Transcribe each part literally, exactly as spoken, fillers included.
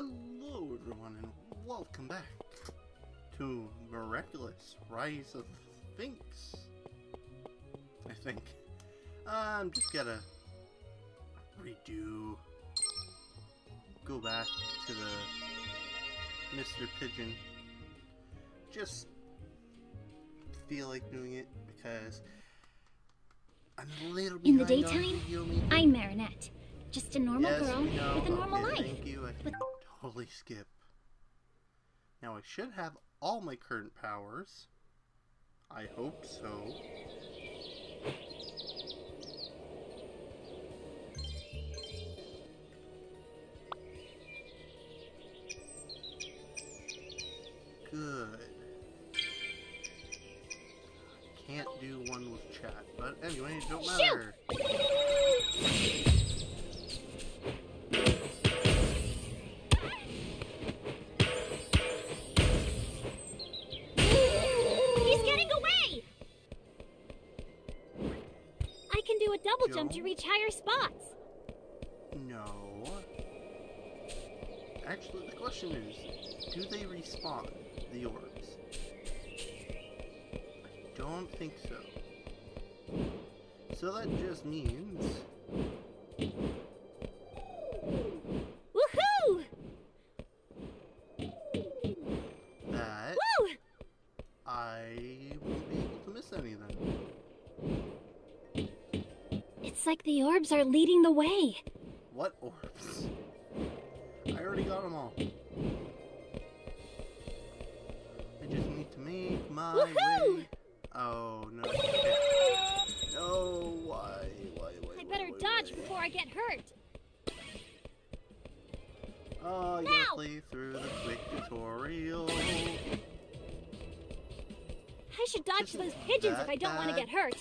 Hello everyone and welcome back to Miraculous Rise of the Sphinx, I think. I'm just gonna redo, go back to the Mister Pigeon. Just feel like doing it because I'm a little behind. In the daytime, I'm Marinette. Just a normal yes, girl with a normal okay, life. Thank you. I can totally skip. Now I should have all my current powers. I hope so. Good. Can't do one with chat, but anyway, it don't matter. Shoot! Double jump to reach higher spots. No. Actually, the question is, do they respawn the orbs? I don't think so. So that just means. Woohoo! That. Woo! I won't be able to miss any of them. It's like the orbs are leading the way. What orbs? I already got them all. I just need to make my Woohoo! way. Oh no! No! Why? Why? Why? I better why, dodge why? before I get hurt. Oh, you gotta play through the quick tutorial. I should dodge those pigeons that, if I don't want to get hurt.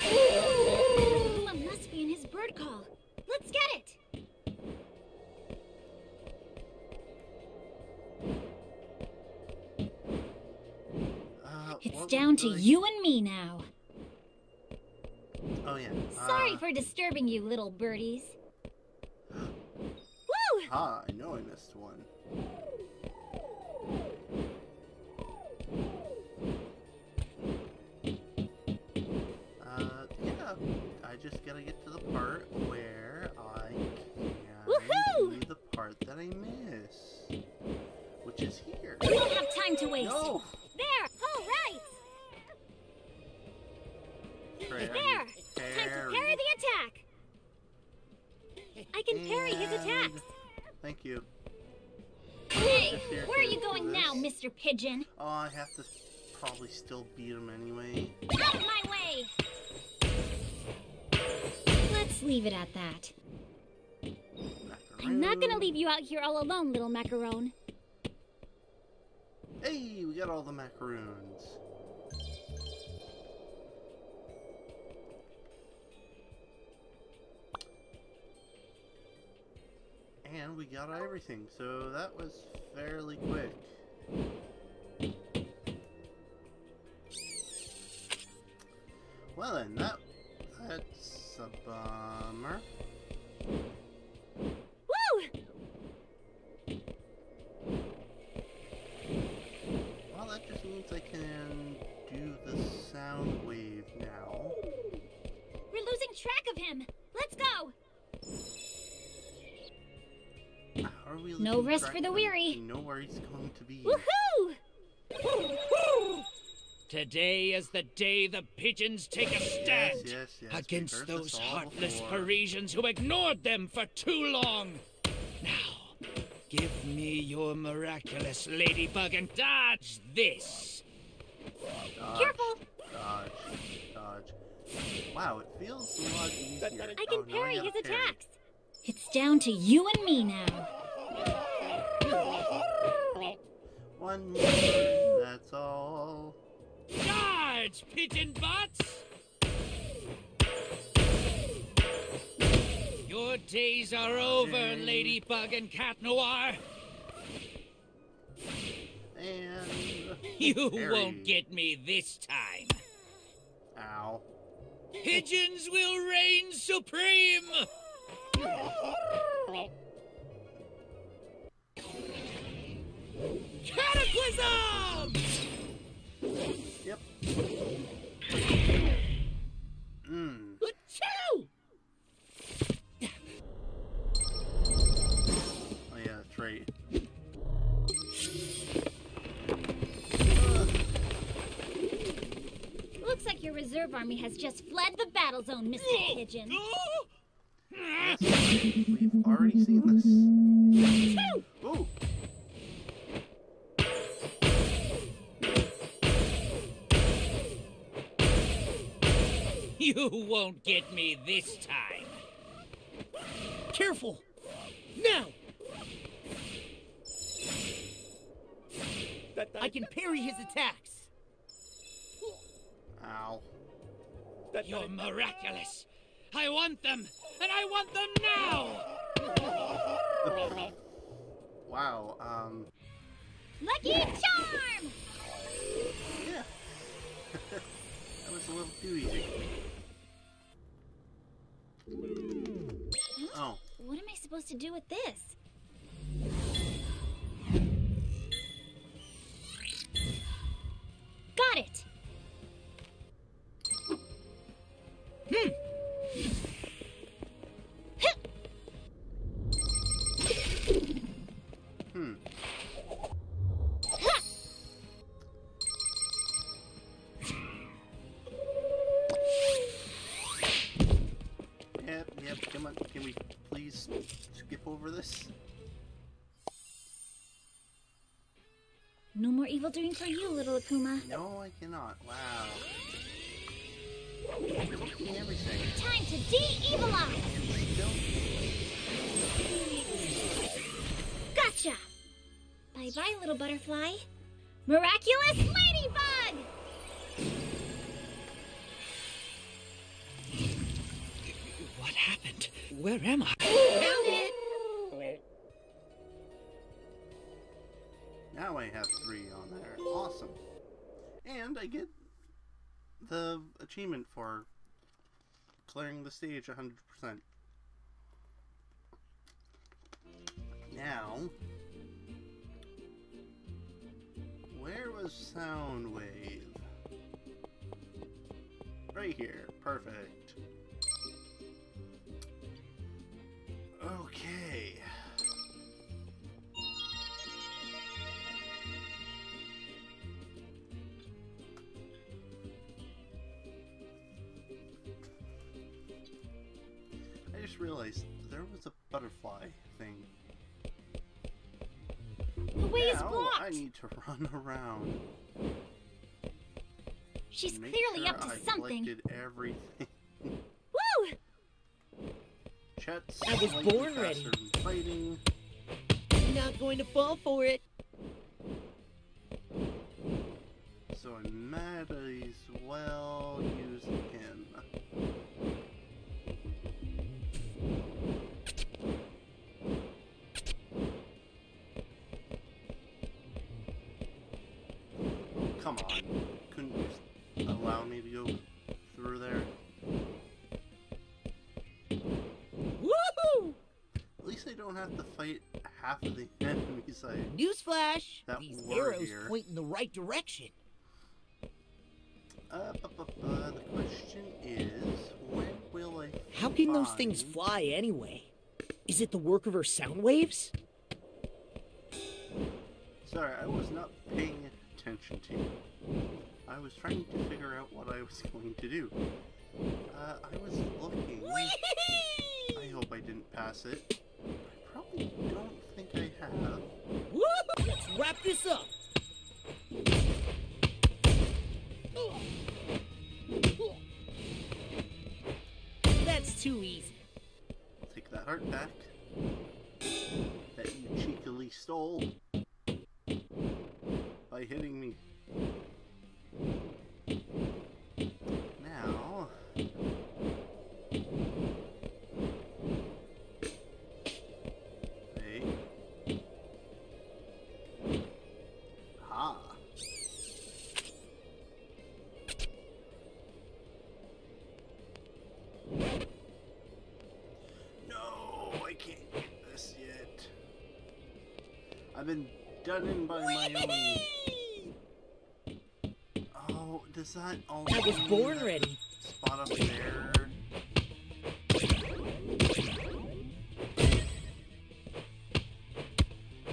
Akuma must be in his bird call. Let's get it! Uh, it's down to I... you and me now. Oh, yeah. Uh... Sorry for disturbing you, little birdies. Woo! Ah, I know I missed one. I just gotta get to the part where I can Woohoo! do the part that I miss, which is here. We don't have time to waste. No. There. All right. Parry. There. Parry. Time to parry the attack. I can and parry his attacks. Thank you. Hey, where are you going now, Mister Pigeon? Oh, I have to probably still beat him anyway. Out of my way! Let's leave it at that. Macaron. I'm not gonna leave you out here all alone, little macaron. Hey, we got all the macaroons. And we got everything, so that was fairly quick. Well then, that that's... a bummer. Woo! Well, that just means I can do the sound wave now. We're losing track of him. Let's go. How are we losing no risk for the weary. You know where he's going to be. Woohoo! Woo-hoo! Today is the day the pigeons take a stand yes, yes, yes. against those heartless before. Parisians who ignored them for too long. Now, give me your miraculous ladybug and dodge this. Dodge, Careful! Dodge, dodge. Wow, it feels a lot easier. I can oh, parry no, I his parry. attacks. It's down to you and me now. One more, that's all. Charge, pigeon butts! Your days are over, Ladybug and Cat Noir. And you Harry. won't get me this time. Ow. Pigeons will reign supreme! reserve army has just fled the battle zone, Mister Pigeon. We've already seen this. Ooh. You won't get me this time. Careful! Now! I can parry his attacks. Ow. You're miraculous. I want them, and I want them now! Wow, um... Lucky Charm! Yeah. That was a little too easy. Huh? Oh. What am I supposed to do with this? Got it! Hmm. Hmm. Ha. Yep, yep, come on. Can we please skip over this? No more evil doing for you, little Akuma. No, I cannot. Wow. Everything. Time to de-evilize! Gotcha! Bye-bye, little butterfly. Miraculous Ladybug! What happened? Where am I? Found it! Now I have three on there. Awesome. And I get the achievement for clearing the stage one hundred percent. Now, where was Soundwave? Right here. Perfect. Okay. I just realized there was a butterfly thing. The way is blocked. I need to run around. She's clearly up to something. I collected everything. Woo! Chet's I was born ready. Fighting. Not going to fall for it. So I might as well use him. Come on, couldn't you just allow me to go through there? Woohoo! At least I don't have to fight half of the enemies I... Newsflash! These arrows point in the right direction. Uh, bu bu bu, the question is, when will I find... How can those things fly anyway? Is it the work of her sound waves? Sorry, I was not paying attention. attention to you. I was trying to figure out what I was going to do. Uh, I was looking. Whee! I hope I didn't pass it. I probably don't think I have. Woo! Let's wrap this up! That's too easy. I'll take that heart back that you cheekily stole. By hitting me. Now... Hey. Ha! No! I can't get this yet. I've been done in by my own... Does that always I was born ready. Spot up there.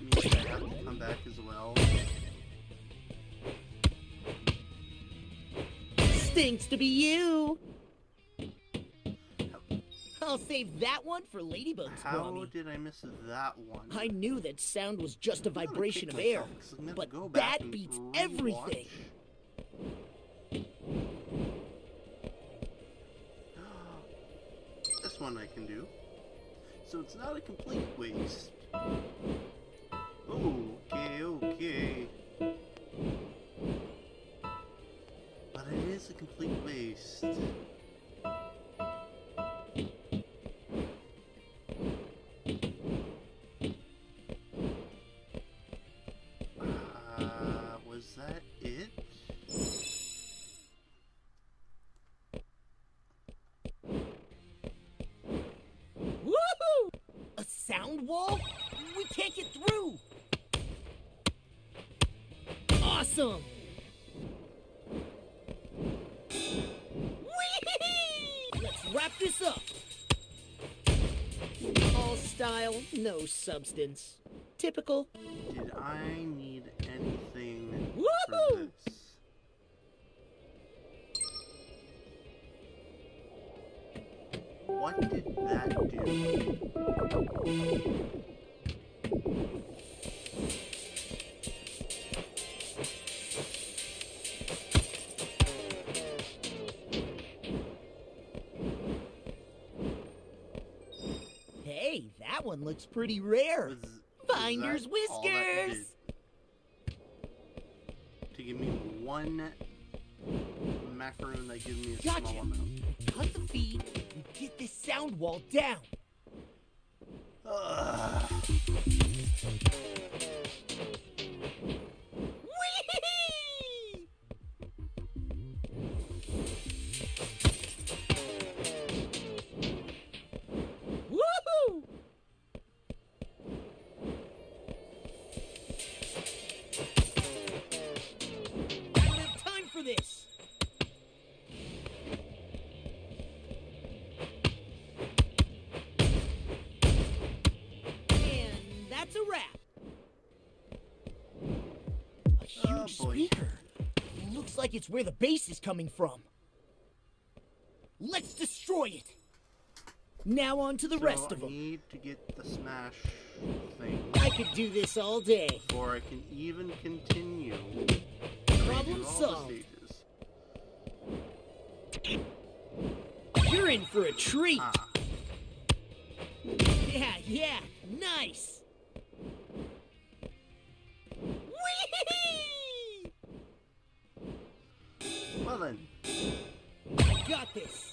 Means I have to come back as well. Thanks to be you. I'll save that one for Ladybug's. How Kwami. did I miss that one? I knew that sound was just a I'm vibration of air, but that beats rewatch. everything. This one I can do. So it's not a complete waste. Okay, okay. But it is a complete waste. Wall? We can't get through! Awesome! Whee! Let's wrap this up! All style, no substance. Typical. Did I need anything from this? What did that do? Hey, that one looks pretty rare. Was, Finder's was Whiskers! To give me one macaroon that gives me a gotcha. small amount. Cut the feed and get this sound wall down. Ugh. Whee! Woohoo! I don't have time for this. That's a wrap. A huge oh, speaker. Looks like it's where the bass is coming from. Let's destroy it. Now on to the so rest of them. I need to get the smash thing. I could do this all day. Before I can even continue. Problem solved. You're in for a treat. Ah. Yeah, yeah, nice. Well then. I got this.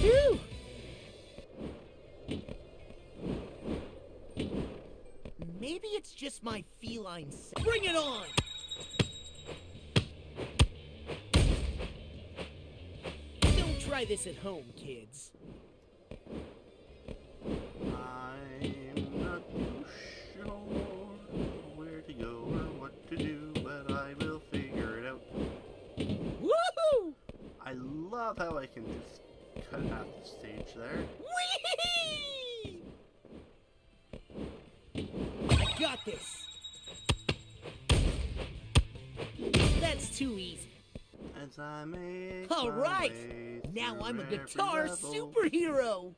Whew. Maybe it's just my feline self. Bring it on! Don't try this at home, kids. I love how I can just cut out the stage there. Whee! I got this. That's too easy. As I make All right. Now I'm a guitar level. superhero.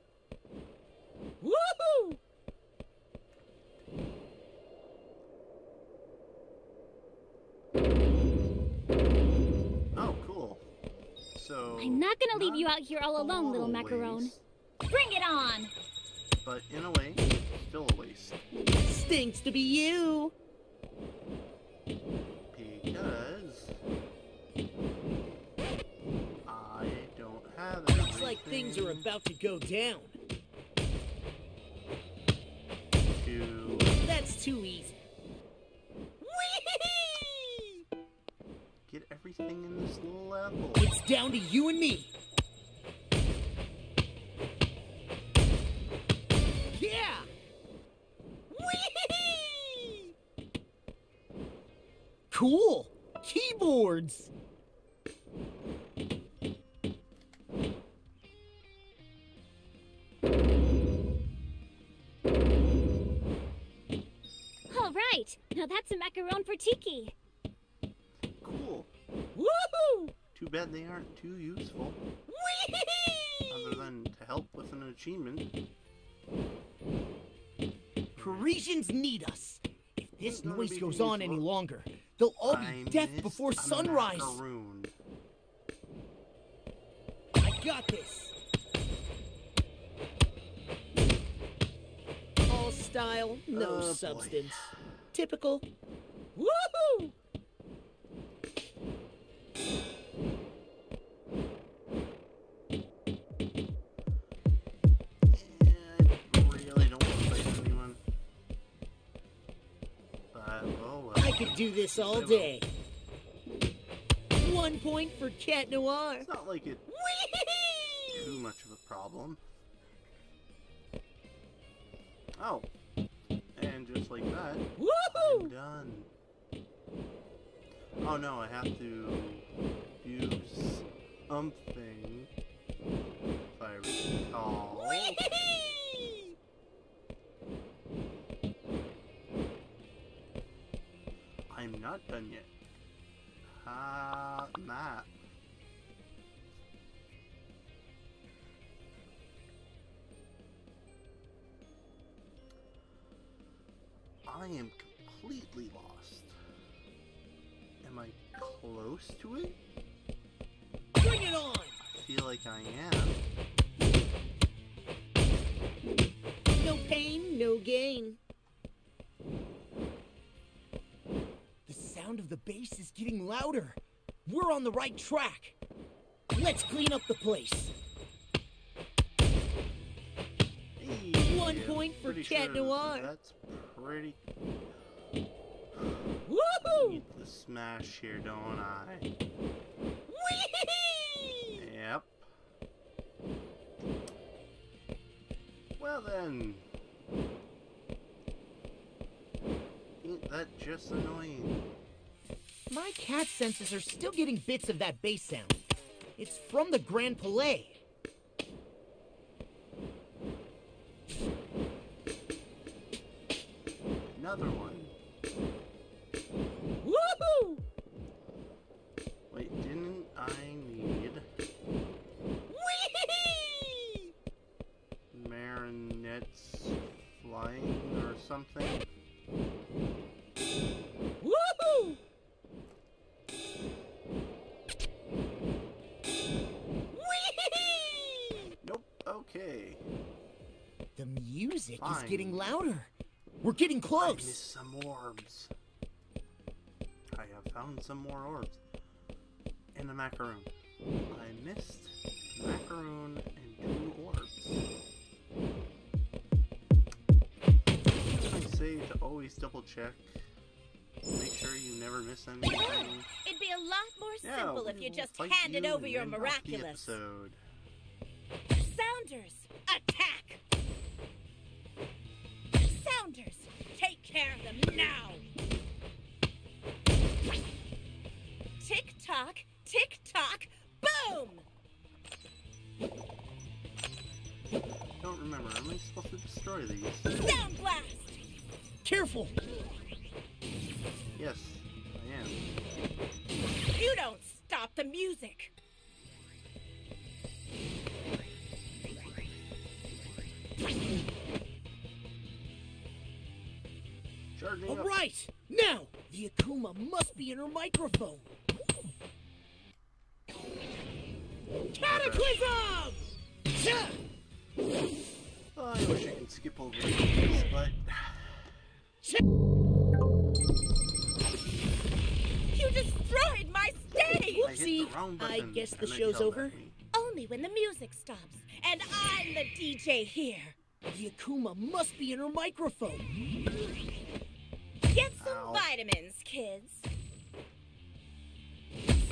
Woohoo! So, I'm not gonna leave not you out here all alone, little macaron. Bring it on! But in a way, still a waste. Stinks to be you! Because I don't have it. Looks like things are about to go down. Two. That's too easy. Whee! Get everything in this level. It's down to you and me. Yeah! Whee! Cool! Keyboards! All right, now that's a macaron for Tiki. cool. Woohoo! Too bad they aren't too useful. Whee! Other than to help with an achievement. Parisians need us. If this noise goes on any longer, they'll all be death before sunrise. I got this. All style, no oh, substance. Boy. Typical. Woohoo! Do this all day. One point for Cat Noir. It's not like it's Whee! Too much of a problem. Oh, and just like that, Woohoo! I'm done. Oh no, I have to do something. If I recall. Whee! I'm not done yet. Ah, uh, map. I am completely lost. Am I close to it? Bring it on! I feel like I am. No pain, no gain. Sound of the bass is getting louder. We're on the right track. Let's clean up the place. Hey, One point for Cat sure Noir. That's pretty. Woohoo! Need the smash here, don't I? Whee! Yep. Well then. Ain't that just annoying? My cat senses are still getting bits of that bass sound. It's from the Grand Palais. Another one. Woohoo! Wait, didn't I need... Whee! Marinette's flying or something? Woohoo! Okay. The music Fine. is getting louder. We're getting close. I missed some orbs. I have found some more orbs. And a macaroon. I missed macaroon and two orbs. I say to always double check. Make sure you never miss anything. It'd be a lot more yeah, simple if you just handed you over your miraculous. Sounders, attack! Sounders, take care of them now! Tick-tock, tick-tock, boom! Don't remember, am I supposed to destroy these? Sound blast! Careful! Yes, I am. You don't stop the music! Charging All up. right, now the Akuma must be in her microphone. Cataclysm! Oh, I wish I could skip over this, but you destroyed my stage. Oopsie! I, I guess the show's over. Only when the music stops, and I'm the D J here. The Akuma must be in her microphone. Get some Ow. vitamins, kids.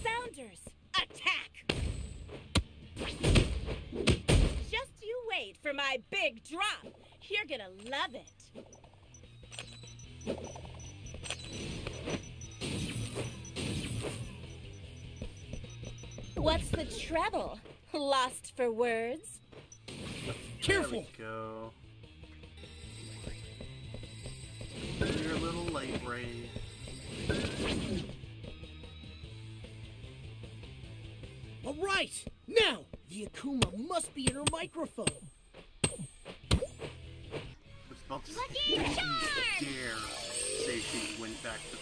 Sounders, attack! Just you wait for my big drop. You're gonna love it. What's the treble? Lost for words? Careful! There we go. Your little light ray. All right, now the Akuma must be in her microphone. Lucky charm! Dare say she went back to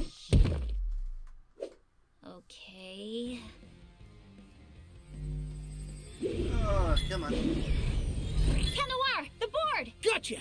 the stage. Okay. Oh, come on. Cat Noir, the board! Gotcha!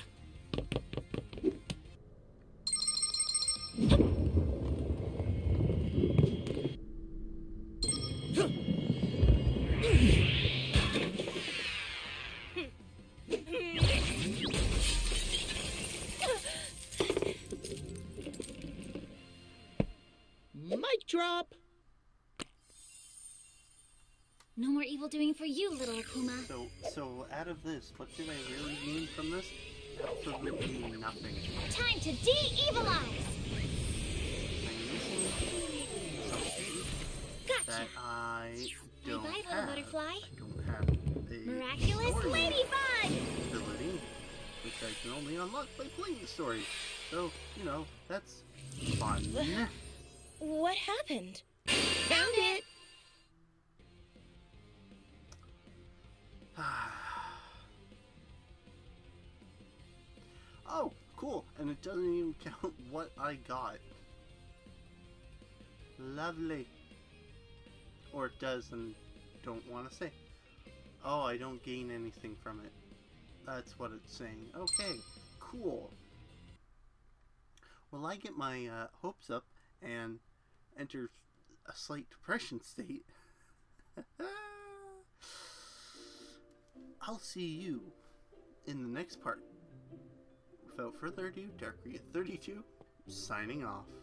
Drop. No more evil doing for you, little Akuma. So, so out of this, what do I really mean from this? Absolutely nothing. Time to de-evilize. Gotcha. That I don't Bye-bye, have. Little butterfly. I don't have the miraculous ladybug ability, which I can only unlock by playing the story. So, you know, that's fun. What happened? Found it! Oh, cool. And it doesn't even count what I got. Lovely. Or it does and don't want to say. Oh, I don't gain anything from it. That's what it's saying. Okay, cool. Well, I get my uh, hopes up and enter a slight depression state. I'll see you in the next part. Without further ado, dark Rio thirty-two, signing off.